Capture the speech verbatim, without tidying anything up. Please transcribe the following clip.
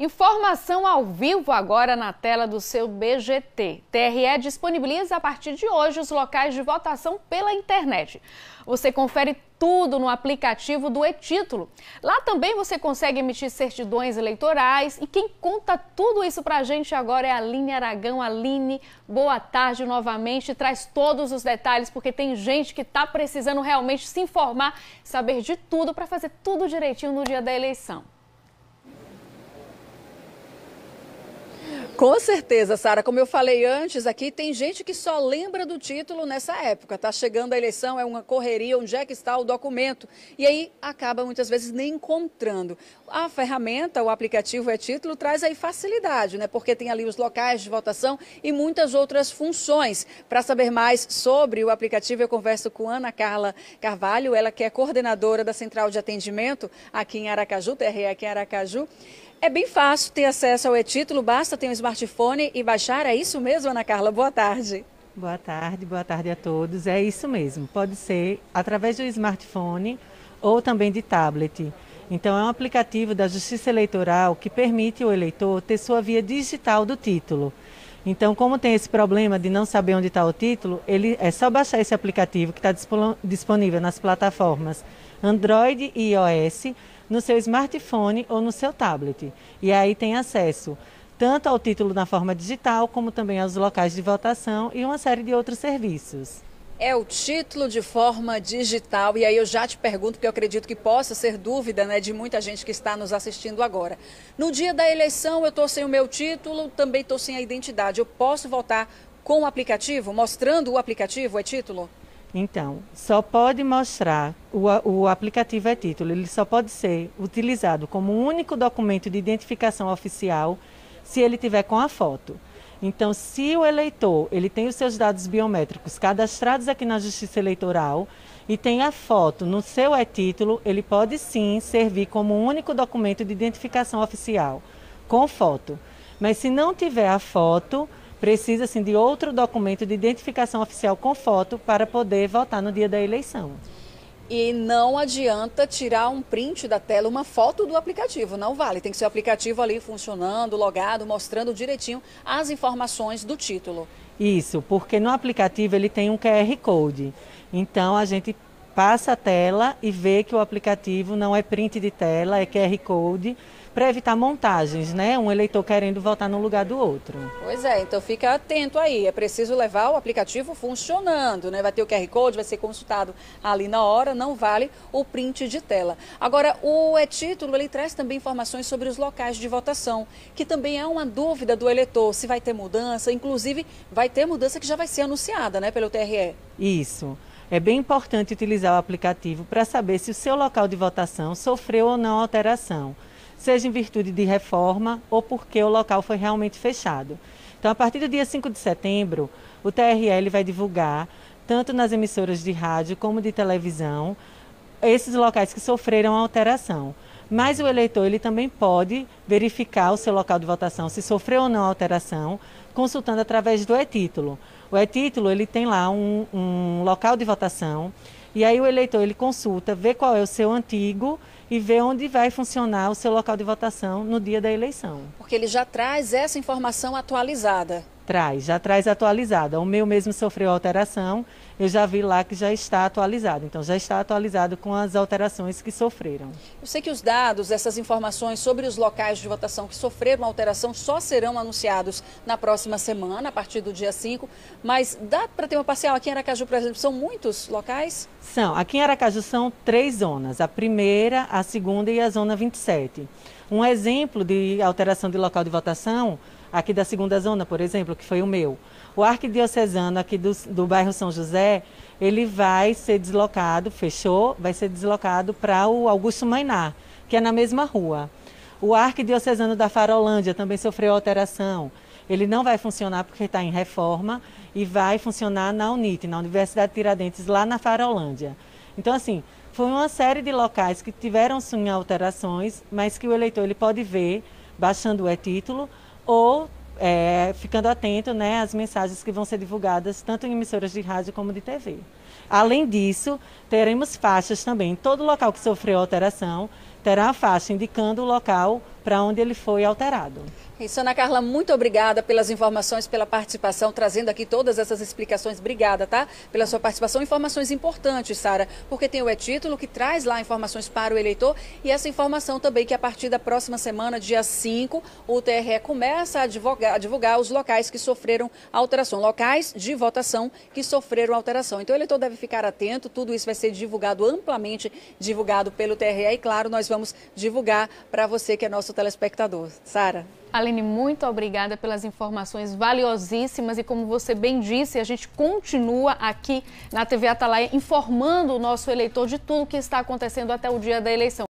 Informação ao vivo agora na tela do seu B G T. T R E disponibiliza a partir de hoje os locais de votação pela internet. Você confere tudo no aplicativo do e-Título. Lá também você consegue emitir certidões eleitorais. E quem conta tudo isso pra gente agora é a Aline Aragão. Aline, boa tarde novamente. Traz todos os detalhes, porque tem gente que tá precisando realmente se informar, saber de tudo para fazer tudo direitinho no dia da eleição. Com certeza, Sara. Como eu falei antes, aqui tem gente que só lembra do título nessa época. Tá chegando a eleição, é uma correria, onde é que está o documento? E aí acaba muitas vezes nem encontrando. A ferramenta, o aplicativo e-Título traz aí facilidade, né? Porque tem ali os locais de votação e muitas outras funções. Para saber mais sobre o aplicativo, eu converso com Ana Carla Carvalho, ela que é coordenadora da Central de Atendimento aqui em Aracaju, T R E aqui em Aracaju. É bem fácil ter acesso ao e-Título, basta ter um smartphone e baixar, é isso mesmo, Ana Carla? Boa tarde. Boa tarde, boa tarde a todos. É isso mesmo, pode ser através do smartphone ou também de tablet. Então é um aplicativo da Justiça Eleitoral que permite ao eleitor ter sua via digital do título. Então, como tem esse problema de não saber onde está o título, ele é só baixar esse aplicativo que está disponível nas plataformas Android e iOS, no seu smartphone ou no seu tablet. E aí tem acesso tanto ao título na forma digital, como também aos locais de votação e uma série de outros serviços. É o título de forma digital, e aí eu já te pergunto, porque eu acredito que possa ser dúvida, né, de muita gente que está nos assistindo agora. No dia da eleição eu estou sem o meu título, também estou sem a identidade. Eu posso votar com o aplicativo, mostrando o aplicativo, é título? Então, só pode mostrar, o, o aplicativo é título, ele só pode ser utilizado como um único documento de identificação oficial se ele tiver com a foto. Então, se o eleitor, ele tem os seus dados biométricos cadastrados aqui na Justiça Eleitoral e tem a foto no seu e-Título, ele pode sim servir como um único documento de identificação oficial, com foto. Mas se não tiver a foto, precisa, assim, de outro documento de identificação oficial com foto para poder votar no dia da eleição. E não adianta tirar um print da tela, uma foto do aplicativo, não vale. Tem que ser o aplicativo ali funcionando, logado, mostrando direitinho as informações do título. Isso, porque no aplicativo ele tem um Q R Code. Então a gente passa a tela e vê que o aplicativo não é print de tela, é Q R Code. Para evitar montagens, né? Um eleitor querendo votar num lugar do outro. Pois é, então fica atento aí. É preciso levar o aplicativo funcionando, né? Vai ter o Q R Code, vai ser consultado ali na hora, não vale o print de tela. Agora, o e-Título, ele traz também informações sobre os locais de votação, que também é uma dúvida do eleitor, se vai ter mudança, inclusive vai ter mudança que já vai ser anunciada, né, pelo T R E. Isso. É bem importante utilizar o aplicativo para saber se o seu local de votação sofreu ou não alteração, seja em virtude de reforma ou porque o local foi realmente fechado. Então, a partir do dia cinco de setembro, o T R E vai divulgar, tanto nas emissoras de rádio como de televisão, esses locais que sofreram alteração. Mas o eleitor ele também pode verificar o seu local de votação, se sofreu ou não alteração, consultando através do e-Título. O e-Título ele tem lá um, um local de votação, e aí o eleitor ele consulta, vê qual é o seu antigo e vê onde vai funcionar o seu local de votação no dia da eleição. Porque ele já traz essa informação atualizada. Traz, já traz atualizada. O meu mesmo sofreu alteração, eu já vi lá que já está atualizado. Então, já está atualizado com as alterações que sofreram. Eu sei que os dados, essas informações sobre os locais de votação que sofreram alteração só serão anunciados na próxima semana, a partir do dia cinco. Mas dá para ter uma parcial aqui em Aracaju, por exemplo, são muitos locais? São. Aqui em Aracaju são três zonas, a primeira, a segunda e a zona vinte e sete. Um exemplo de alteração de local de votação, aqui da segunda zona, por exemplo, que foi o meu. O arquidiocesano aqui do, do bairro São José, ele vai ser deslocado, fechou, vai ser deslocado para o Augusto Mainá, que é na mesma rua. O arquidiocesano da Farolândia também sofreu alteração. Ele não vai funcionar porque está em reforma e vai funcionar na U N I T, na Universidade Tiradentes, lá na Farolândia. Então, assim, foi uma série de locais que tiveram, sim, alterações, mas que o eleitor ele pode ver baixando o e-Título, ou é, ficando atento, né, às mensagens que vão ser divulgadas tanto em emissoras de rádio como de T V. Além disso, teremos faixas também. Todo local que sofreu alteração terá a faixa indicando o local para onde ele foi alterado. Isso, Ana Carla, muito obrigada pelas informações, pela participação, trazendo aqui todas essas explicações. Obrigada, tá? Pela sua participação. Informações importantes, Sara, porque tem o e-Título que traz lá informações para o eleitor e essa informação também que a partir da próxima semana, dia cinco, o T R E começa a divulgar, a divulgar os locais que sofreram alteração, locais de votação que sofreram alteração. Então, o eleitor deve ficar atento, tudo isso vai ser divulgado, amplamente divulgado pelo T R E e, claro, nós vamos divulgar para você que é nosso telespectador. Sara. Aline, muito obrigada pelas informações valiosíssimas e, como você bem disse, a gente continua aqui na T V Atalaia informando o nosso eleitor de tudo que está acontecendo até o dia da eleição.